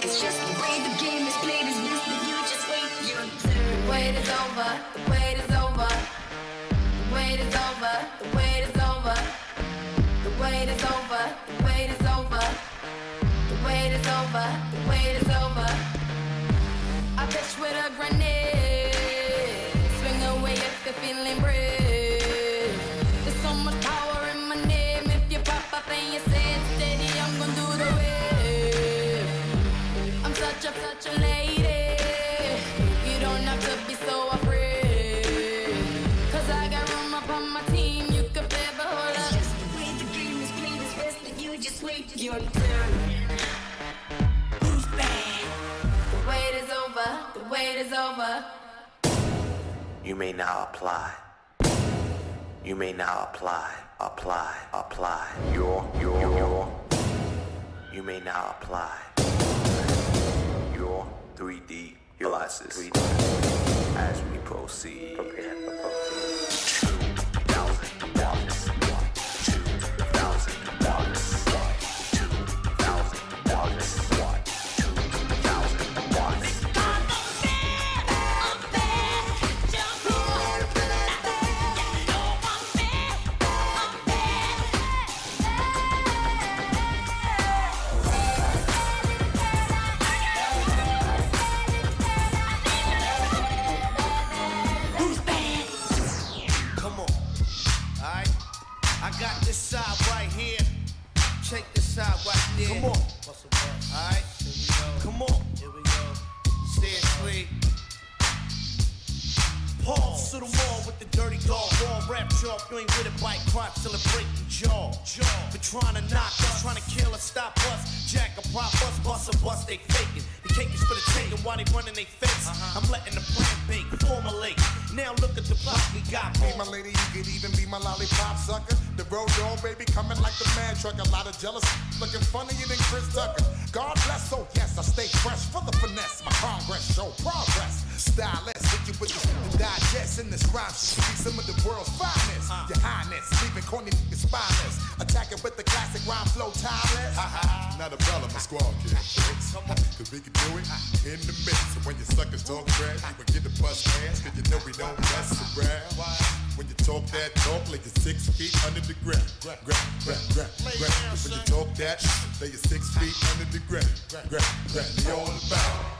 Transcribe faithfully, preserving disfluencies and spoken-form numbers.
It's just the way the game is played is this, that you just wait your turn. The wait is over, the wait is over. The wait is over, the wait is over. The wait is over, the wait is over. The wait is over, the wait is over. I touch with a grenade. Swing away if you're feeling brave. There's so much power in my name. If you pop up and you say it steady, I'm gonna do the way. Such a, such a lady, you don't have to be so afraid, cause I got room up on my team, you can play but hold up. It's just the way the game is played, it's best that you just wait your turn. Who's bad? The wait is over, the wait is over. You may now apply. You may now apply, apply, apply. Your, your, your. You may now apply. three D glasses as we proceed. Prepare for proceed. two thousand dollars. two thousand dollars. Six feet under the ground, grab, grab, grab, we all about.